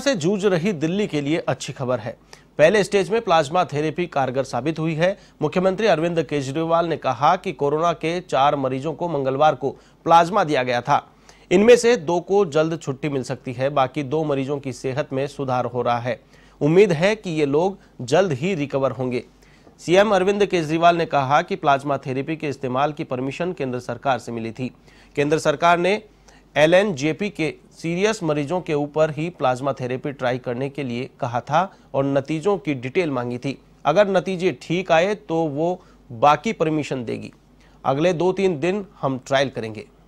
से जूझ रही दिल्ली के लिए अच्छी खबर है। पहले स्टेज में प्लाज्मा थेरेपी कारगर साबित हुई है। मुख्यमंत्री अरविंद केजरीवाल ने कहा कि कोरोना के 4 मरीजों को मंगलवार को प्लाज्मा दिया गया था। इनमें से 2 को जल्द छुट्टी मिल सकती है। बाकी 2 मरीजों की सेहत में सुधार हो रहा है। उम्मीद है कि ये लोग जल्द ही रिकवर होंगे। सीएम अरविंद केजरीवाल ने कहा कि प्लाज्मा थेरेपी के इस्तेमाल की परमिशन केंद्र सरकार से मिली थी। केंद्र सरकार ने LNJP के सीरियस मरीजों के ऊपर ही प्लाज्मा थेरेपी ट्राई करने के लिए कहा था और नतीजों की डिटेल मांगी थी। अगर नतीजे ठीक आए तो वो बाकी परमिशन देगी। अगले 2-3 दिन हम ट्रायल करेंगे।